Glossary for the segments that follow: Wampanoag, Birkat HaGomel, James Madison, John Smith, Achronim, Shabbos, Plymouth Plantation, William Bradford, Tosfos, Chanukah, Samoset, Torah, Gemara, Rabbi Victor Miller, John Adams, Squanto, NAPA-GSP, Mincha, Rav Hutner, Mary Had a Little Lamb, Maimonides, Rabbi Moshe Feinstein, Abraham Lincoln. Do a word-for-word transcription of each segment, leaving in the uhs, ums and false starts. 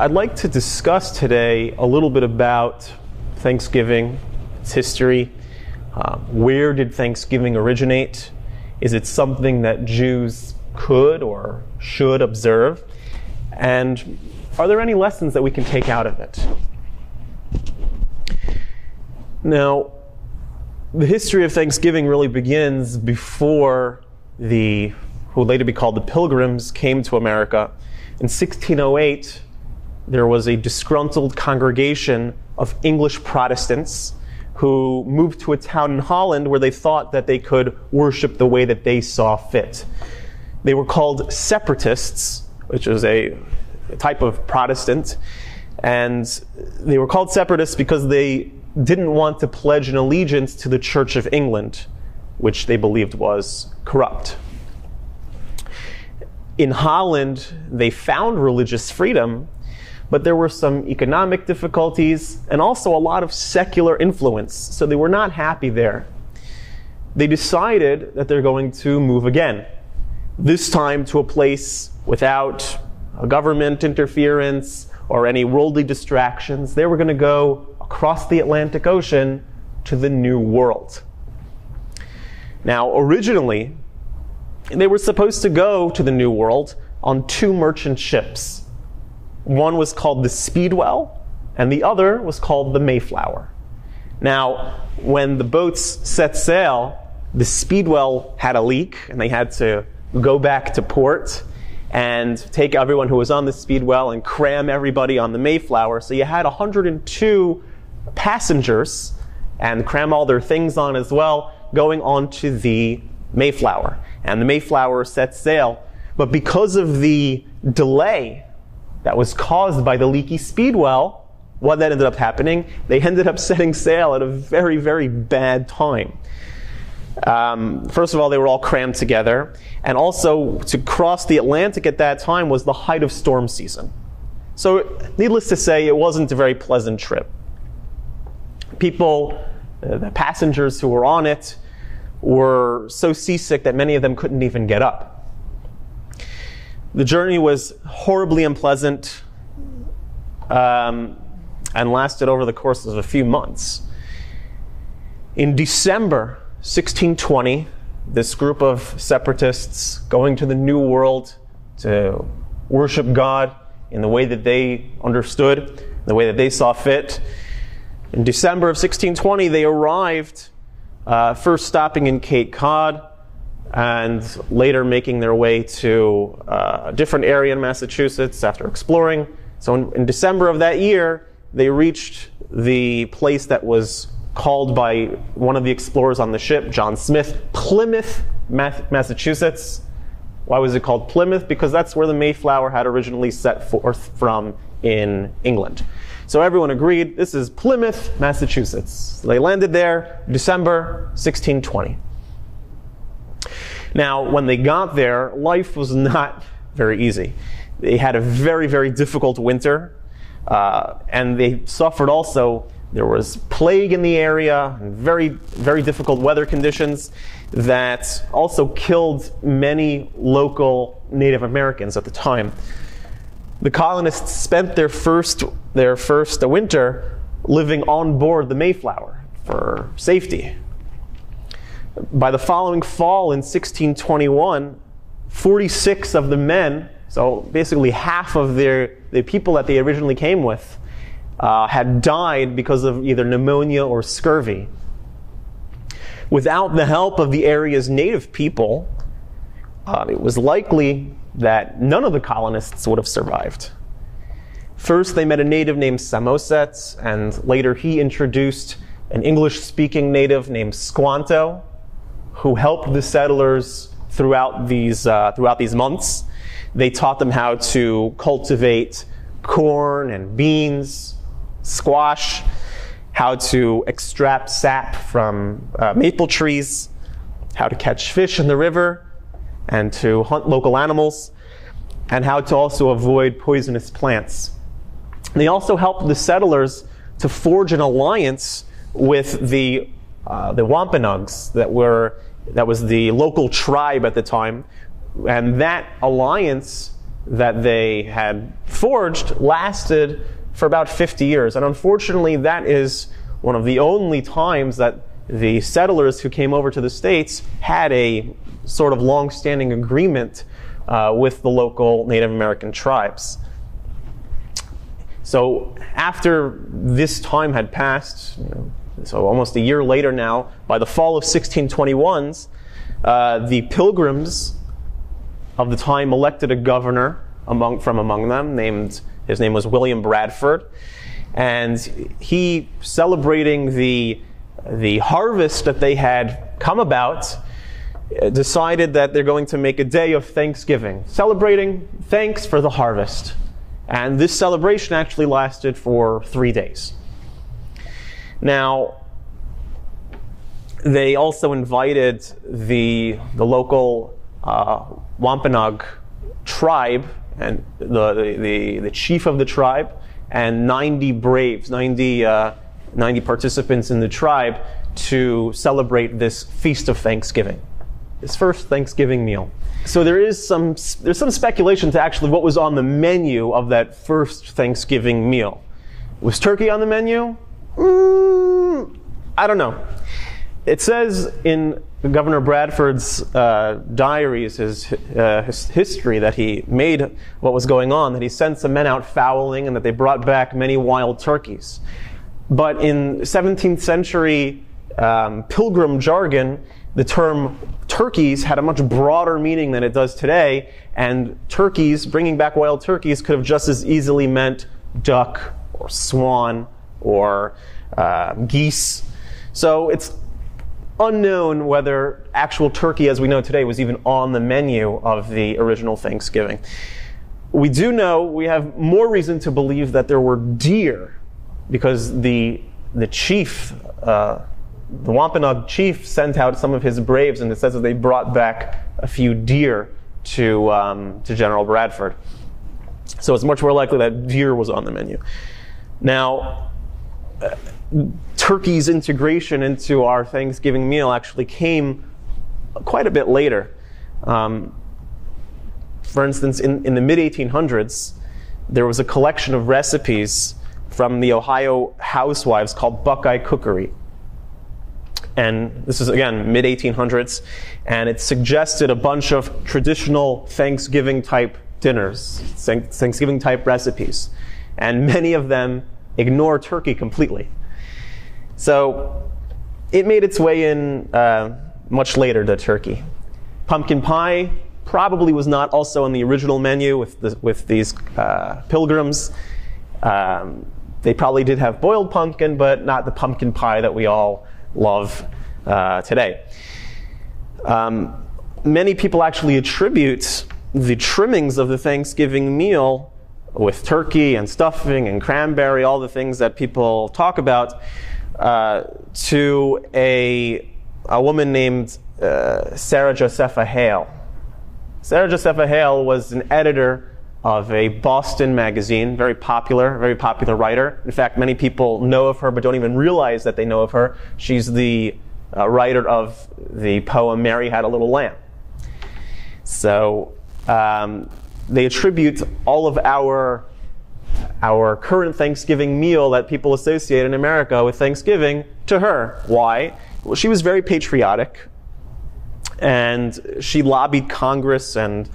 I'd like to discuss today a little bit about Thanksgiving, its history. Uh, where did Thanksgiving originate? Is it something that Jews could or should observe? And are there any lessons that we can take out of it? Now, the history of Thanksgiving really begins before the, who would later be called the Pilgrims, came to America. In sixteen oh eight, there was a disgruntled congregation of English Protestants who moved to a town in Holland where they thought that they could worship the way that they saw fit. They were called separatists, which is a type of Protestant, and they were called separatists because they didn't want to pledge an allegiance to the Church of England, which they believed was corrupt. In Holland, they found religious freedom, but there were some economic difficulties and also a lot of secular influence, so they were not happy there. They decided that they're going to move again, this time to a place without a government interference or any worldly distractions. They were going to go across the Atlantic Ocean to the New World. Now, originally, they were supposed to go to the New World on two merchant ships. One was called the Speedwell, and the other was called the Mayflower. Now, when the boats set sail, the Speedwell had a leak, and they had to go back to port and take everyone who was on the Speedwell and cram everybody on the Mayflower. So you had one hundred two passengers, and cram all their things on as well, going on to the Mayflower. And the Mayflower set sail. But because of the delay that was caused by the leaky Speedwell, what that ended up happening, they ended up setting sail at a very, very bad time. Um, first of all, they were all crammed together. And also, to cross the Atlantic at that time was the height of storm season. So, needless to say, it wasn't a very pleasant trip. People, uh, the passengers who were on it, were so seasick that many of them couldn't even get up. The journey was horribly unpleasant um, and lasted over the course of a few months. In December sixteen twenty, this group of separatists going to the New World to worship God in the way that they understood, the way that they saw fit. In December of sixteen twenty, they arrived, uh, first stopping in Cape Cod, and later making their way to uh, a different area in Massachusetts after exploring. So in, in December of that year, they reached the place that was called by one of the explorers on the ship, John Smith, Plymouth, Massachusetts. Why was it called Plymouth? Because that's where the Mayflower had originally set forth from in England. So everyone agreed, this is Plymouth, Massachusetts. They landed there, December sixteen twenty. Now, when they got there, life was not very easy. They had a very, very difficult winter, uh, and they suffered also. There was plague in the area, and very, very difficult weather conditions that also killed many local Native Americans at the time. The colonists spent their first, their first winter living on board the Mayflower for safety. By the following fall in sixteen twenty-one, forty-six of the men, so basically half of their, the people that they originally came with, uh, had died because of either pneumonia or scurvy. Without the help of the area's native people, uh, it was likely that none of the colonists would have survived. First, they met a native named Samoset, and later he introduced an English-speaking native named Squanto, who helped the settlers throughout these, uh, throughout these months. They taught them how to cultivate corn and beans, squash, how to extract sap from uh, maple trees, how to catch fish in the river, and to hunt local animals, and how to also avoid poisonous plants. They also helped the settlers to forge an alliance with the Uh, the Wampanoags, that were that was the local tribe at the time, and that alliance that they had forged lasted for about fifty years. And unfortunately, that is one of the only times that the settlers who came over to the States had a sort of long-standing agreement uh, with the local Native American tribes. So after this time had passed, you know, so almost a year later now, by the fall of sixteen twenty-one, uh, the Pilgrims of the time elected a governor among, from among them, named, his name was William Bradford, and he, celebrating the, the harvest that they had come about, decided that they're going to make a day of Thanksgiving, celebrating thanks for the harvest. And this celebration actually lasted for three days. Now, they also invited the, the local uh, Wampanoag tribe, and the, the, the chief of the tribe, and ninety braves, ninety, uh, ninety participants in the tribe to celebrate this feast of Thanksgiving, this first Thanksgiving meal. So there is some, there's some speculation to actually what was on the menu of that first Thanksgiving meal. Was turkey on the menu? Mm, I don't know. It says in Governor Bradford's uh, diaries, his, uh, his history, that he made what was going on, that he sent some men out fowling and that they brought back many wild turkeys. But in seventeenth century um, pilgrim jargon, the term turkeys had a much broader meaning than it does today, and turkeys, bringing back wild turkeys, could have just as easily meant duck or swan or uh, geese. So it's unknown whether actual turkey as we know today was even on the menu of the original Thanksgiving. We do know, we have more reason to believe that there were deer, because the, the chief, uh, the Wampanoag chief, sent out some of his braves, and it says that they brought back a few deer to, um, to General Bradford. So it's much more likely that deer was on the menu. Now, uh, turkey's integration into our Thanksgiving meal actually came quite a bit later. Um, for instance, in, in the mid eighteen hundreds, there was a collection of recipes from the Ohio housewives called Buckeye Cookery. And this is, again, mid eighteen hundreds, and it suggested a bunch of traditional Thanksgiving-type dinners, Thanksgiving-type recipes. And many of them ignore turkey completely. So it made its way in uh, much later to turkey. Pumpkin pie probably was not also on the original menu with, the, with these uh, pilgrims. Um, they probably did have boiled pumpkin, but not the pumpkin pie that we all love uh, today. Um, many people actually attribute the trimmings of the Thanksgiving meal with turkey and stuffing and cranberry, all the things that people talk about, uh, to a, a woman named uh, Sarah Josepha Hale. Sarah Josepha Hale was an editor of a Boston magazine, very popular, very popular writer. In fact, many people know of her but don't even realize that they know of her. She's the uh, writer of the poem Mary Had a Little Lamb. So um, they attribute all of our, our current Thanksgiving meal that people associate in America with Thanksgiving to her. Why? Well, she was very patriotic, and she lobbied Congress and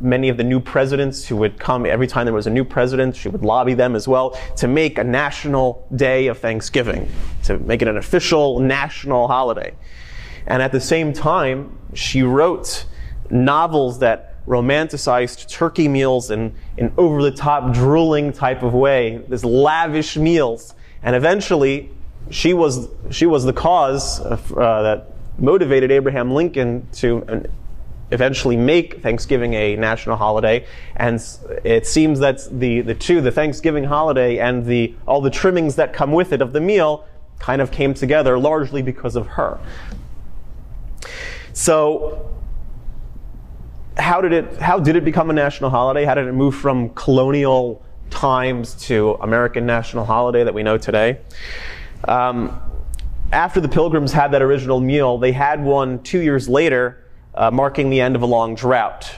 many of the new presidents who would come. Every time there was a new president, she would lobby them as well to make a national day of Thanksgiving, to make it an official national holiday. And at the same time, she wrote novels that romanticized turkey meals in an over-the-top, drooling type of way, these lavish meals. And eventually, she was, she was the cause of, uh, that motivated Abraham Lincoln to an, eventually make Thanksgiving a national holiday. And it seems that the, the two, the Thanksgiving holiday and the, all the trimmings that come with it of the meal, kind of came together largely because of her. So how did it, how did it become a national holiday? How did it move from colonial times to American national holiday that we know today? Um, after the Pilgrims had that original meal, they had one two years later, Uh, marking the end of a long drought.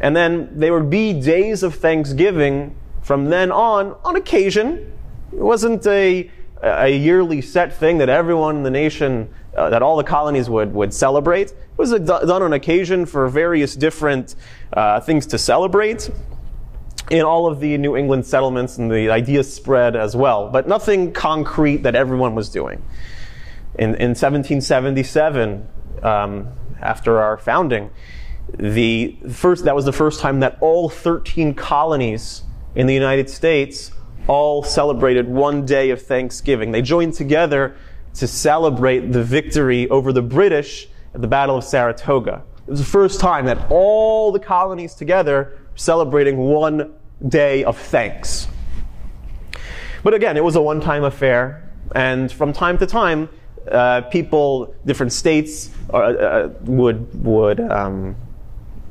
And then there would be days of Thanksgiving from then on, on occasion. It wasn't a, a yearly set thing that everyone in the nation, uh, that all the colonies would, would celebrate. It was a, done on occasion for various different uh, things to celebrate. In all of the New England settlements, and the idea spread as well, but nothing concrete that everyone was doing. In, in seventeen seventy-seven, um, after our founding, the first that was the first time that all thirteen colonies in the United States all celebrated one day of Thanksgiving. They joined together to celebrate the victory over the British at the Battle of Saratoga. It was the first time that all the colonies together celebrating one day of thanks. But again, it was a one-time affair, and from time to time, uh, people, different states, uh, uh, would would um,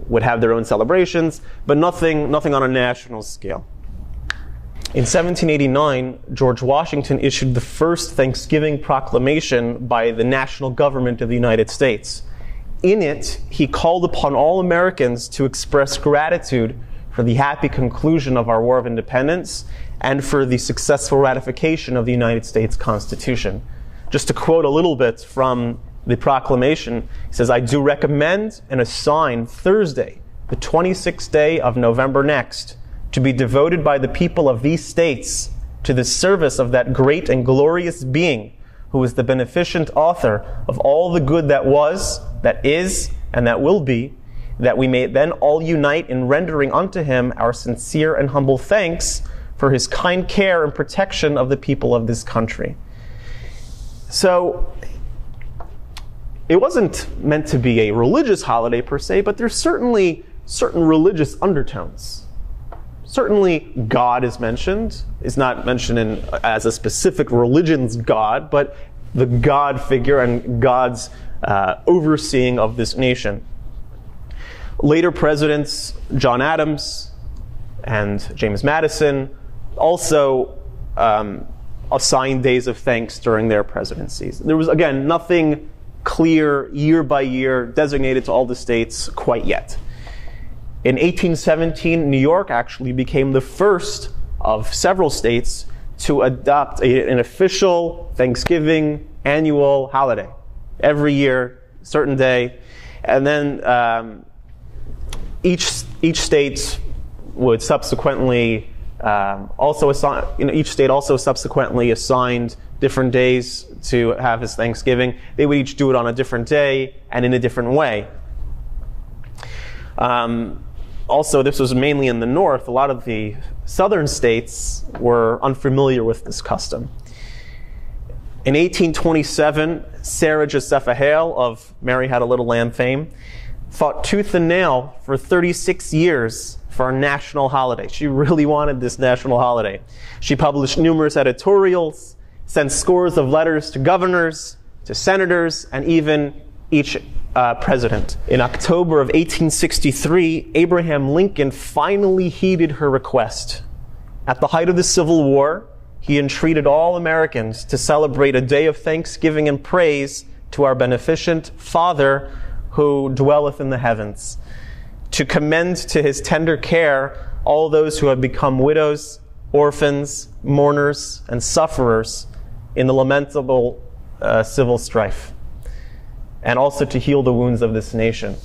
would have their own celebrations, but nothing nothing on a national scale. In seventeen eighty-nine, George Washington issued the first Thanksgiving proclamation by the national government of the United States. In it, he called upon all Americans to express gratitude for the happy conclusion of our War of Independence and for the successful ratification of the United States Constitution. Just to quote a little bit from the proclamation, he says, "I do recommend and assign Thursday, the twenty-sixth day of November next, to be devoted by the people of these states to the service of that great and glorious being who is the beneficent author of all the good that was, that is, and that will be, that we may then all unite in rendering unto him our sincere and humble thanks for his kind care and protection of the people of this country." So, it wasn't meant to be a religious holiday per se, but there's certainly certain religious undertones. Certainly, God is mentioned. It's not mentioned in, as a specific religion's God, but the God figure and God's Uh, overseeing of this nation. Later presidents, John Adams and James Madison, also um, assigned days of thanks during their presidencies. There was, again, nothing clear year by year designated to all the states quite yet. In eighteen seventeen, New York actually became the first of several states to adopt a, an official Thanksgiving annual holiday. Every year, certain day, and then um, each each state would subsequently um, also assign. You know, each state also subsequently assigned different days to have his Thanksgiving. They would each do it on a different day and in a different way. Um, also, this was mainly in the North. A lot of the southern states were unfamiliar with this custom. In eighteen twenty-seven, Sarah Josepha Hale of Mary Had a Little Lamb fame fought tooth and nail for thirty-six years for a national holiday. She really wanted this national holiday. She published numerous editorials, sent scores of letters to governors, to senators, and even each uh, president. In October of eighteen sixty-three, Abraham Lincoln finally heeded her request. At the height of the Civil War, he entreated all Americans to celebrate a day of thanksgiving and praise to our beneficent Father who dwelleth in the heavens, to commend to his tender care all those who have become widows, orphans, mourners, and sufferers in the lamentable uh, civil strife, and also to heal the wounds of this nation.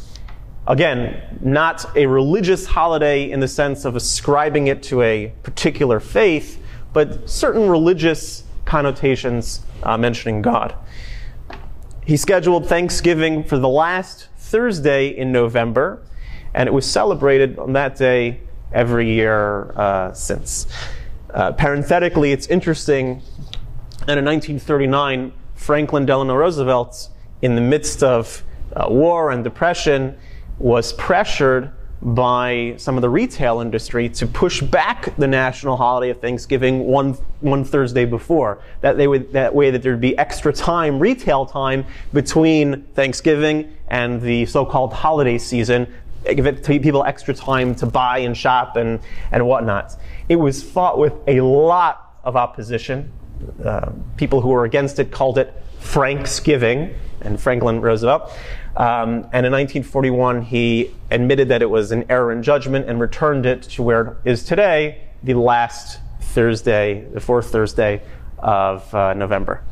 Again, not a religious holiday in the sense of ascribing it to a particular faith, but certain religious connotations uh, mentioning God. He scheduled Thanksgiving for the last Thursday in November, and it was celebrated on that day every year uh, since. Uh, parenthetically, it's interesting that in nineteen thirty-nine, Franklin Delano Roosevelt, in the midst of uh, war and depression, was pressured by some of the retail industry to push back the national holiday of Thanksgiving one one Thursday before. That they would that way that there'd be extra time, retail time, between Thanksgiving and the so-called holiday season, give it to people extra time to buy and shop and and whatnot. It was fought with a lot of opposition. Uh, people who were against it called it Franksgiving and Franklin Roosevelt. Um, and in nineteen forty-one, he admitted that it was an error in judgment and returned it to where it is today, the last Thursday, the fourth Thursday of uh, November.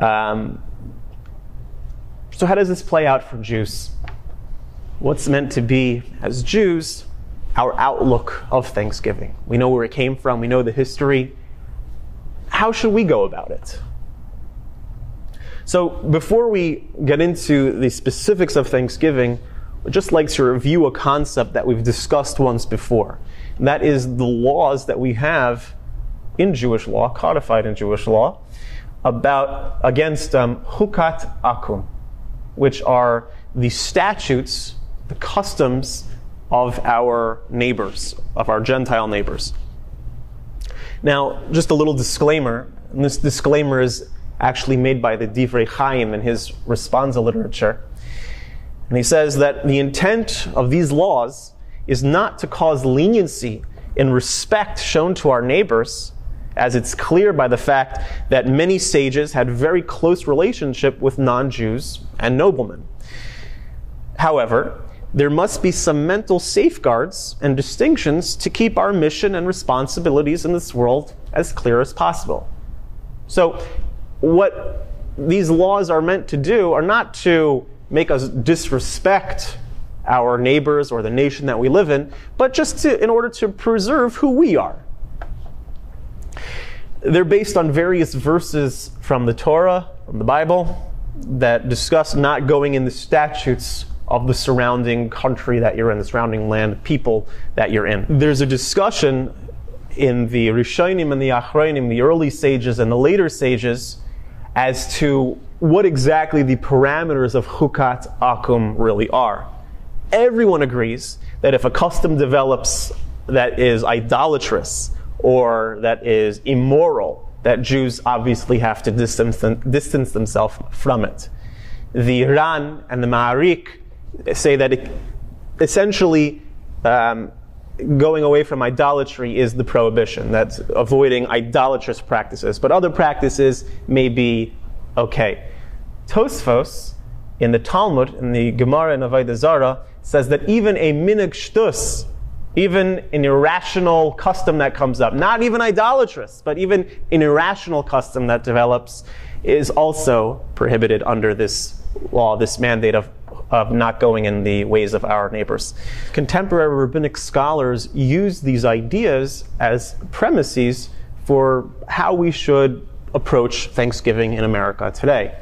Um, so how does this play out for Jews? What's meant to be, as Jews, our outlook of Thanksgiving? We know where it came from. We know the history. How should we go about it? So before we get into the specifics of Thanksgiving, I'd just like to review a concept that we've discussed once before. And that is the laws that we have in Jewish law, codified in Jewish law, about against um, Chukat Akum, which are the statutes, the customs of our neighbors, of our Gentile neighbors. Now, just a little disclaimer, and this disclaimer is actually made by the Divrei Chaim in his responsa literature. And he says that the intent of these laws is not to cause leniency in respect shown to our neighbors, as it's clear by the fact that many sages had very close relationship with non-Jews and noblemen. However, there must be some mental safeguards and distinctions to keep our mission and responsibilities in this world as clear as possible. So what these laws are meant to do are not to make us disrespect our neighbors or the nation that we live in, but just to, in order to preserve who we are. They're based on various verses from the Torah, from the Bible, that discuss not going in the statutes of the surrounding country that you're in, the surrounding land, people that you're in. There's a discussion in the Rishonim and the Achronim, the early sages and the later sages, as to what exactly the parameters of Chukat Akum really are. Everyone agrees that if a custom develops that is idolatrous, or that is immoral, that Jews obviously have to distance, them, distance themselves from it. The Ran and the Ma'arik say that it, essentially um, going away from idolatry is the prohibition, that's avoiding idolatrous practices, but other practices may be okay. Tosfos, in the Talmud, in the Gemara and Avada Zara, says that even a minig shtus, even an irrational custom that comes up, not even idolatrous, but even an irrational custom that develops, is also prohibited under this law, this mandate of, of not going in the ways of our neighbors. Contemporary rabbinic scholars use these ideas as premises for how we should approach Thanksgiving in America today.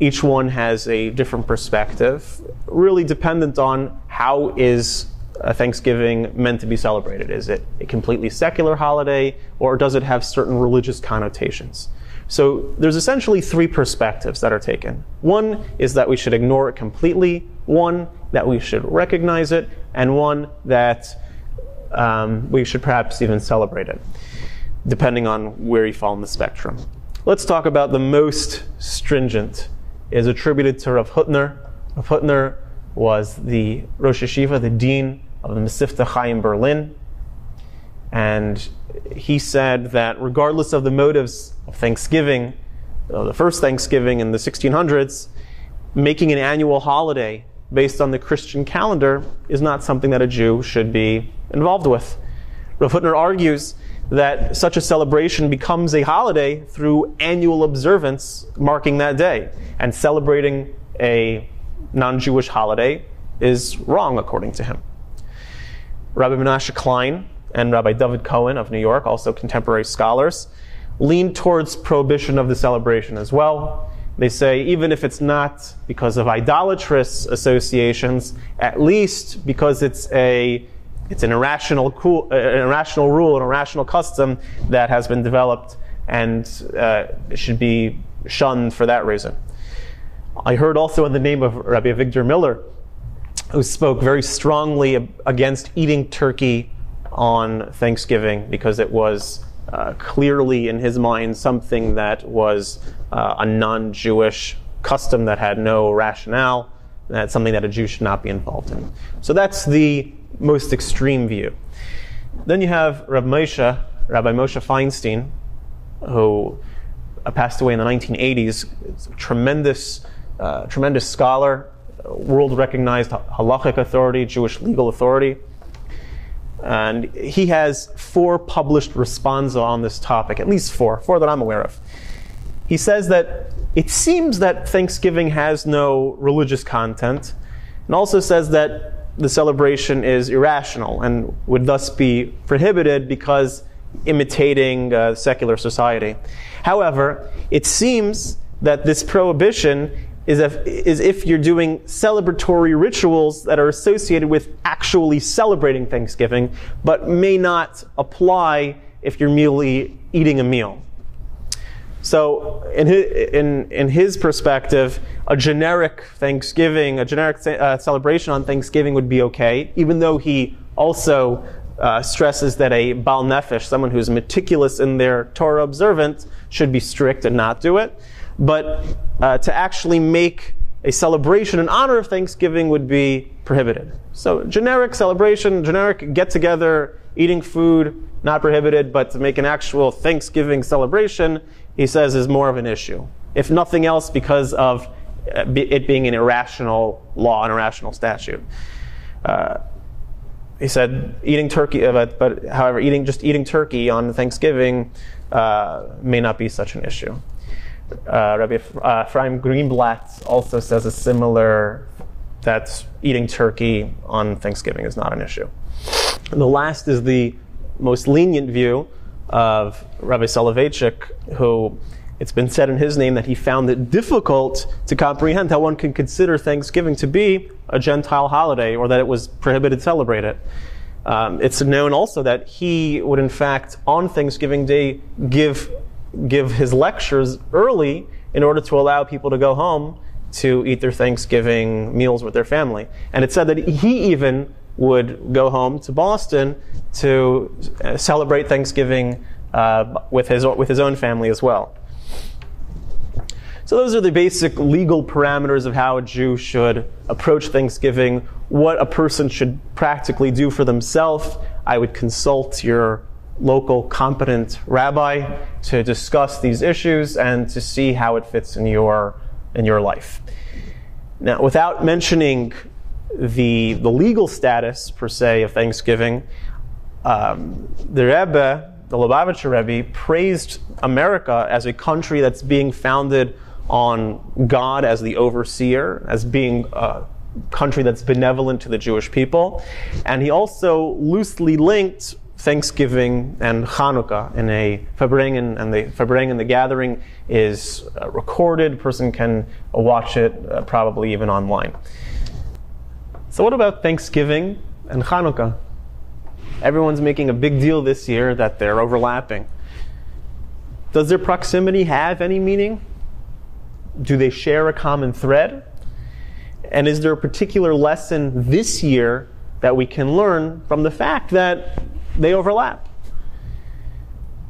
Each one has a different perspective, really dependent on how is Uh, Thanksgiving meant to be celebrated? Is it a completely secular holiday, or does it have certain religious connotations? So there's essentially three perspectives that are taken. One is that we should ignore it completely, one that we should recognize it, and one that um, we should perhaps even celebrate it, depending on where you fall in the spectrum. Let's talk about the most stringent. It is attributed to Rav Hutner. Rav Hutner was the Rosh Yeshiva, the dean of the Mesivta Chaim Berlin, and he said that regardless of the motives of Thanksgiving, uh, the first Thanksgiving in the sixteen hundreds, making an annual holiday based on the Christian calendar is not something that a Jew should be involved with. Rav Hutner argues that such a celebration becomes a holiday through annual observance marking that day, and celebrating a non-Jewish holiday is wrong according to him. Rabbi Menashe Klein and Rabbi David Cohen of New York, also contemporary scholars, lean towards prohibition of the celebration as well. They say even if it's not because of idolatrous associations, at least because it's a it's an irrational cool, uh, an irrational rule, an irrational custom that has been developed and uh, should be shunned for that reason. I heard also in the name of Rabbi Victor Miller, who spoke very strongly against eating turkey on Thanksgiving because it was uh, clearly, in his mind, something that was uh, a non-Jewish custom that had no rationale, and that's something that a Jew should not be involved in. So that's the most extreme view. Then you have Rabbi Moshe, Rabbi Moshe Feinstein, who passed away in the nineteen eighties. It's a tremendous, uh, tremendous scholar, world-recognized halachic authority, Jewish legal authority. And he has four published responsa on this topic, at least four, four that I'm aware of. He says that it seems that Thanksgiving has no religious content, and also says that the celebration is irrational and would thus be prohibited because imitating uh, secular society. However, it seems that this prohibition is if, is if you're doing celebratory rituals that are associated with actually celebrating Thanksgiving, but may not apply if you're merely eating a meal. So in his, in, in his perspective, a generic Thanksgiving, a generic uh, celebration on Thanksgiving would be okay, even though he also uh, stresses that a Baal Nefesh, someone who's meticulous in their Torah observance, should be strict and not do it. But uh, to actually make a celebration in honor of Thanksgiving would be prohibited. So generic celebration, generic get-together, eating food, not prohibited, but to make an actual Thanksgiving celebration, he says, is more of an issue. If nothing else, because of it being an irrational law, an irrational statute. Uh, he said, eating turkey, but, but however, eating just eating turkey on Thanksgiving uh, may not be such an issue. Uh, Rabbi Ephraim Greenblatt also says a similar, that eating turkey on Thanksgiving is not an issue. And the last is the most lenient view of Rabbi Soloveitchik, who it's been said in his name that he found it difficult to comprehend how one can consider Thanksgiving to be a Gentile holiday or that it was prohibited to celebrate it. Um, it's known also that he would, in fact, on Thanksgiving Day give give his lectures early in order to allow people to go home to eat their Thanksgiving meals with their family. And it's said that he even would go home to Boston to celebrate Thanksgiving uh, with his with his own family as well. So those are the basic legal parameters of how a Jew should approach Thanksgiving, what a person should practically do for themselves. I would consult your local competent rabbi to discuss these issues and to see how it fits in your in your life. Now, without mentioning the the legal status per se of Thanksgiving, um, the Rebbe, the Lubavitcher Rebbe, praised America as a country that's being founded on God as the overseer, as being a country that's benevolent to the Jewish people, and he also loosely linked Thanksgiving and Chanukah in a Fabringen, and the Fabringen, the gathering, is recorded. A person can watch it, uh, probably even online. So what about Thanksgiving and Chanukah? Everyone's making a big deal this year that they're overlapping. Does their proximity have any meaning? Do they share a common thread? And is there a particular lesson this year that we can learn from the fact that they overlap?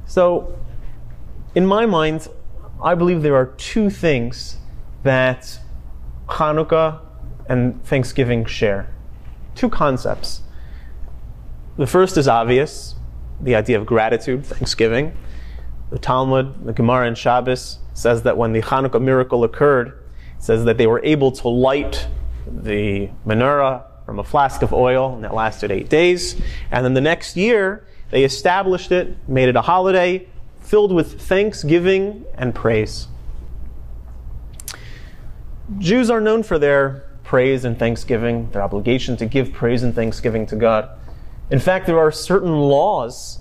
So, in my mind, I believe there are two things that Chanukah and Thanksgiving share. Two concepts. The first is obvious, the idea of gratitude, Thanksgiving. The Talmud, the Gemara, and Shabbos says that when the Chanukah miracle occurred, it says that they were able to light the menorah from a flask of oil, and that lasted eight days. And then the next year, they established it, made it a holiday, filled with thanksgiving and praise. Jews are known for their praise and thanksgiving, their obligation to give praise and thanksgiving to God. In fact, there are certain laws.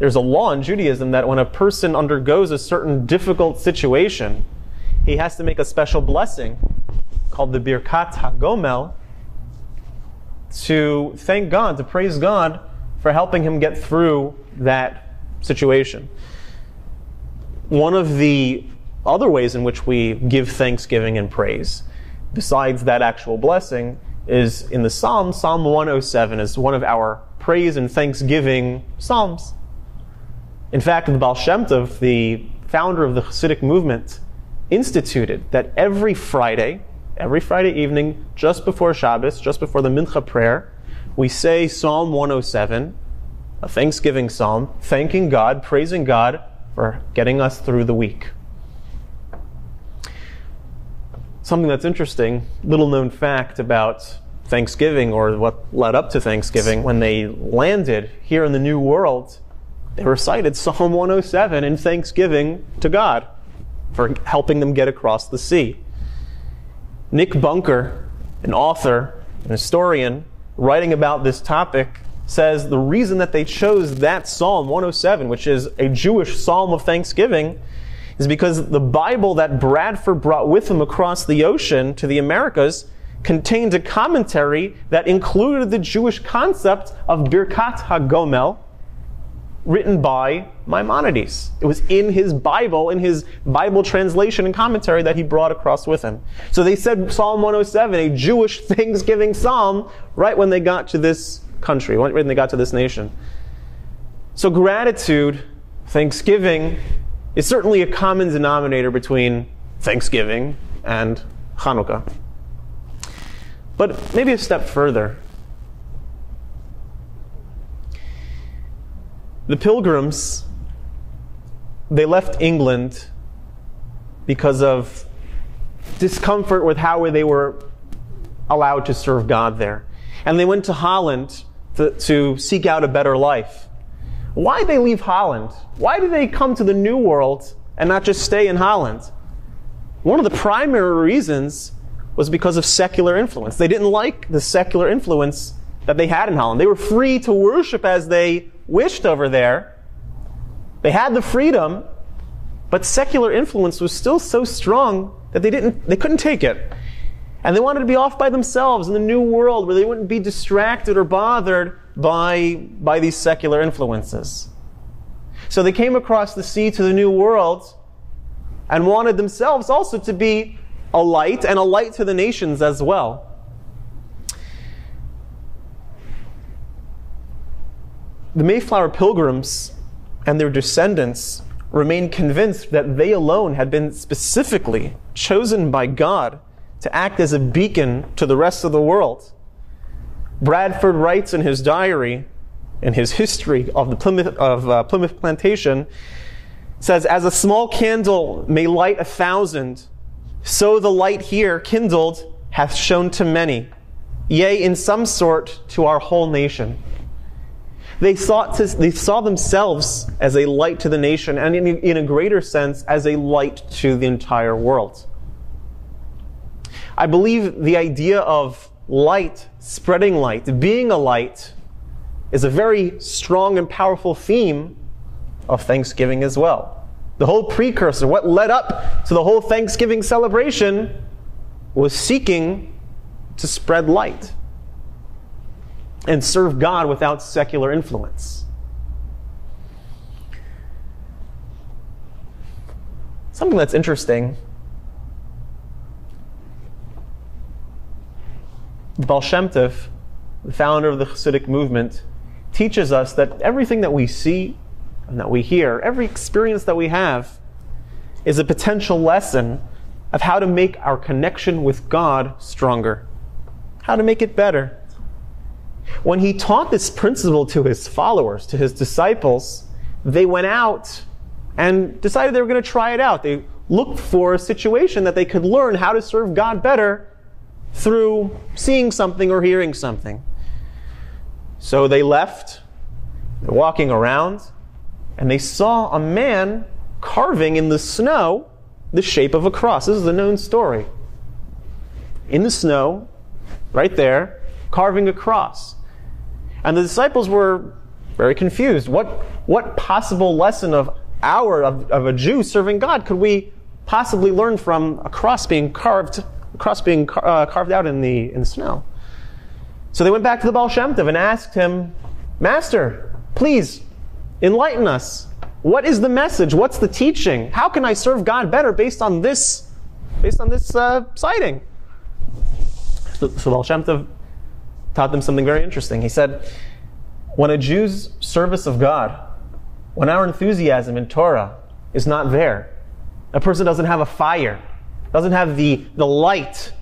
There's a law in Judaism that when a person undergoes a certain difficult situation, he has to make a special blessing called the Birkat HaGomel to thank God, to praise God for helping him get through that situation. One of the other ways in which we give thanksgiving and praise, besides that actual blessing, is in the Psalm. Psalm one oh seven is one of our praise and thanksgiving psalms. In fact, the Baal Shem Tov, the founder of the Hasidic movement, instituted that every Friday, every Friday evening, just before Shabbos, just before the Mincha prayer, we say Psalm one oh seven, a thanksgiving psalm, thanking God, praising God for getting us through the week. something that's interesting, little known fact about Thanksgiving, or what led up to Thanksgiving, when they landed here in the New World, they recited Psalm one oh seven in thanksgiving to God for helping them get across the sea. Nick Bunker, an author, an historian, writing about this topic, says the reason that they chose that Psalm one oh seven, which is a Jewish psalm of thanksgiving, is because the Bible that Bradford brought with him across the ocean to the Americas contained a commentary that included the Jewish concept of Birkat HaGomel, written by Maimonides. It was in his Bible, in his Bible translation and commentary that he brought across with him. So they said Psalm one oh seven, a Jewish Thanksgiving psalm, right when they got to this country, right when they got to this nation. So gratitude, thanksgiving, is certainly a common denominator between Thanksgiving and Chanukah. But maybe a step further. The Pilgrims, they left England because of discomfort with how they were allowed to serve God there. And they went to Holland to, to seek out a better life. Why did they leave Holland? Why did they come to the New World and not just stay in Holland? One of the primary reasons was because of secular influence. They didn't like the secular influence that they had in Holland. They were free to worship as they wished over there. They had the freedom, but secular influence was still so strong that they didn't, they couldn't take it. And they wanted to be off by themselves in the New World, where they wouldn't be distracted or bothered by, by these secular influences. So they came across the sea to the New World and wanted themselves also to be a light, and a light to the nations as well. The Mayflower Pilgrims and their descendants remained convinced that they alone had been specifically chosen by God to act as a beacon to the rest of the world. Bradford writes in his diary, in his history of the Plymouth, of, uh, Plymouth Plantation, says, "As a small candle may light a thousand, so the light here kindled hath shone to many, yea, in some sort to our whole nation." They, sought to, they saw themselves as a light to the nation, and in, in a greater sense, as a light to the entire world. I believe the idea of light, spreading light, being a light, is a very strong and powerful theme of Thanksgiving as well. The whole precursor, what led up to the whole Thanksgiving celebration, was seeking to spread light and serve God without secular influence. Something that's interesting. Baal Shem Tov, the founder of the Hasidic movement, teaches us that everything that we see and that we hear, every experience that we have, is a potential lesson of how to make our connection with God stronger, how to make it better. When he taught this principle to his followers, to his disciples, they went out and decided they were going to try it out. They looked for a situation that they could learn how to serve God better through seeing something or hearing something. So they left, they're walking around, and they saw a man carving in the snow the shape of a cross. This is a known story. In the snow, right there, carving a cross. And the disciples were very confused. What, what possible lesson of our, of, of a Jew serving God could we possibly learn from a cross being carved, a cross being car, uh, carved out in the, in the snow? So they went back to the Baal Shem Tov and asked him, "Master, please, enlighten us. What is the message? What's the teaching? How can I serve God better based on this, based on this uh, sighting?" So, so Baal Shem Tov taught them something very interesting. He said, when a Jew's service of God, when our enthusiasm in Torah is not there, a person doesn't have a fire, doesn't have the, the light,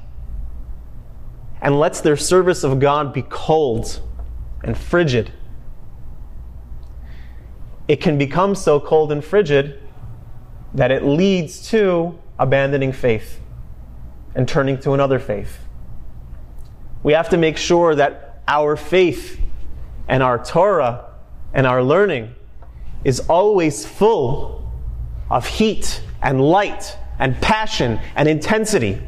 and lets their service of God be cold and frigid, it can become so cold and frigid that it leads to abandoning faith. and turning to another faith. We have to make sure that our faith and our Torah and our learning is always full of heat and light and passion and intensity.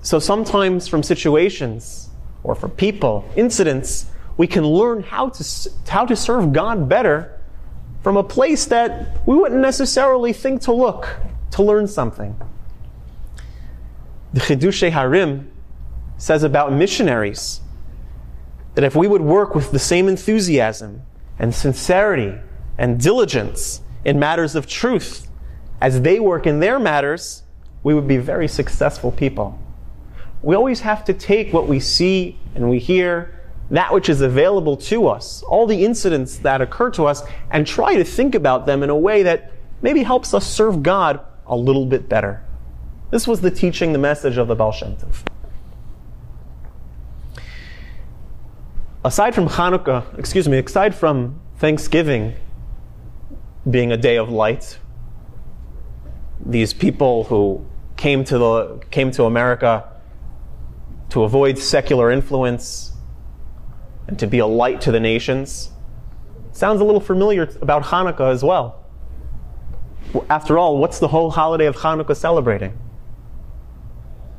So sometimes from situations or from people, incidents, we can learn how to, how to serve God better from a place that we wouldn't necessarily think to look, to learn something. The Chidushe Harim says about missionaries that if we would work with the same enthusiasm and sincerity and diligence in matters of truth as they work in their matters, we would be very successful people. We always have to take what we see and we hear, that which is available to us, all the incidents that occur to us, and try to think about them in a way that maybe helps us serve God a little bit better. This was the teaching, the message of the Baal Shem Tov. Aside from Chanukah, excuse me, aside from Thanksgiving being a day of light, these people who came to the came to America to avoid secular influence and to be a light to the nations. Sounds a little familiar about Hanukkah as well. After all, what's the whole holiday of Hanukkah celebrating?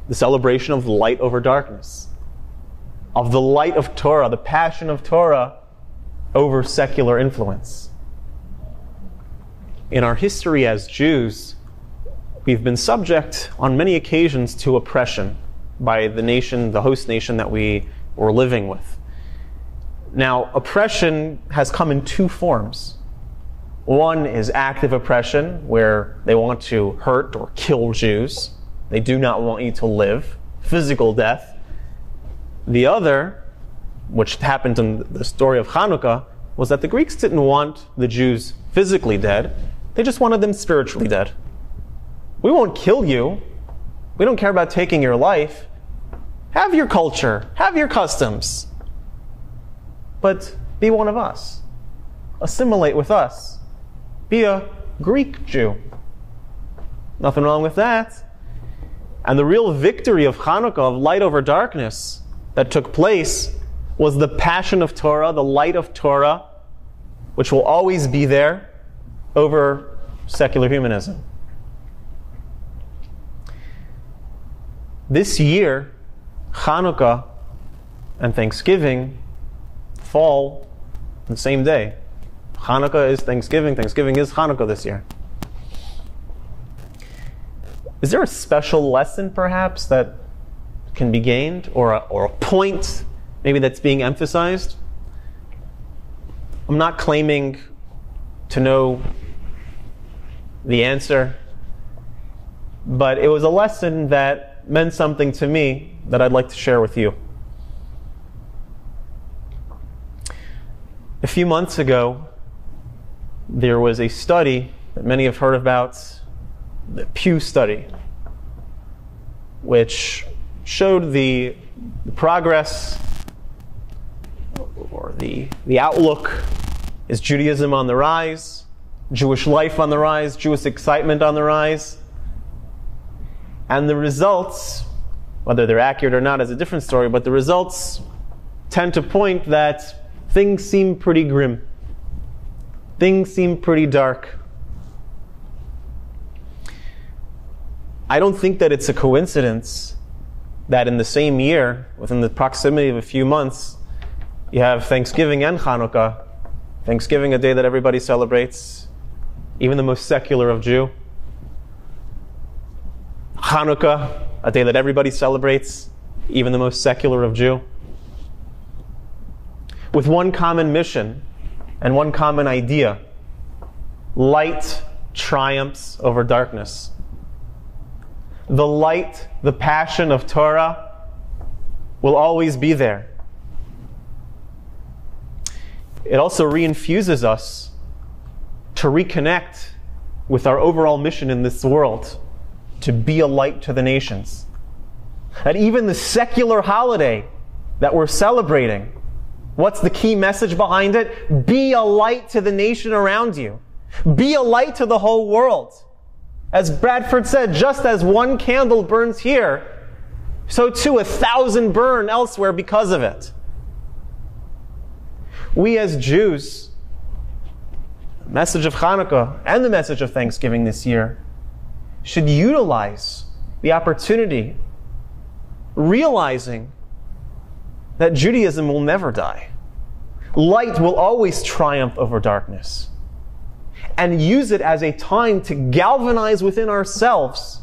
The celebration of light over darkness, of the light of Torah, the passion of Torah over secular influence. In our history as Jews, we've been subject on many occasions to oppression by the nation, the host nation that we were living with. Now, oppression has come in two forms. One is active oppression, where they want to hurt or kill Jews. They do not want you to live, physical death. The other, which happened in the story of Hanukkah, was that the Greeks didn't want the Jews physically dead. They just wanted them spiritually dead. We won't kill you. We don't care about taking your life. Have your culture, have your customs, but be one of us. Assimilate with us. Be a Greek Jew. Nothing wrong with that. And the real victory of Hanukkah, of light over darkness, that took place was the passion of Torah, the light of Torah, which will always be there over secular humanism. This year, Hanukkah and Thanksgiving fall on the same day. Hanukkah is Thanksgiving. Thanksgiving is Hanukkah this year. Is there a special lesson, perhaps, that can be gained, or a, or a point, maybe, that's being emphasized? I'm not claiming to know the answer, but it was a lesson that meant something to me that I'd like to share with you. A few months ago, there was a study that many have heard about, the Pew study, which showed the, the progress or the, the outlook. Is Judaism on the rise? Jewish life on the rise? Jewish excitement on the rise? And the results, whether they're accurate or not is a different story, but the results tend to point that things seem pretty grim. Things seem pretty dark. I don't think that it's a coincidence that in the same year, within the proximity of a few months, you have Thanksgiving and Hanukkah. Thanksgiving, a day that everybody celebrates, even the most secular of Jew. Hanukkah, a day that everybody celebrates, even the most secular of Jew, with one common mission and one common idea: light triumphs over darkness. The light, the passion of Torah will always be there. It also reinfuses us to reconnect with our overall mission in this world, to be a light to the nations. And even the secular holiday that we're celebrating, what's the key message behind it? Be a light to the nation around you. Be a light to the whole world. As Bradford said, just as one candle burns here, so too a thousand burn elsewhere because of it. We as Jews, the message of Chanukah and the message of Thanksgiving this year, should utilize the opportunity, realizing that Judaism will never die. Light will always triumph over darkness. And use it as a time to galvanize within ourselves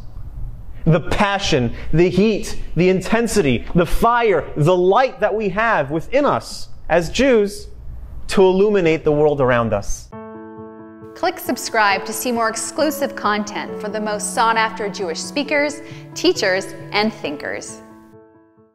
the passion, the heat, the intensity, the fire, the light that we have within us as Jews to illuminate the world around us. Click subscribe to see more exclusive content for the most sought-after Jewish speakers, teachers, and thinkers.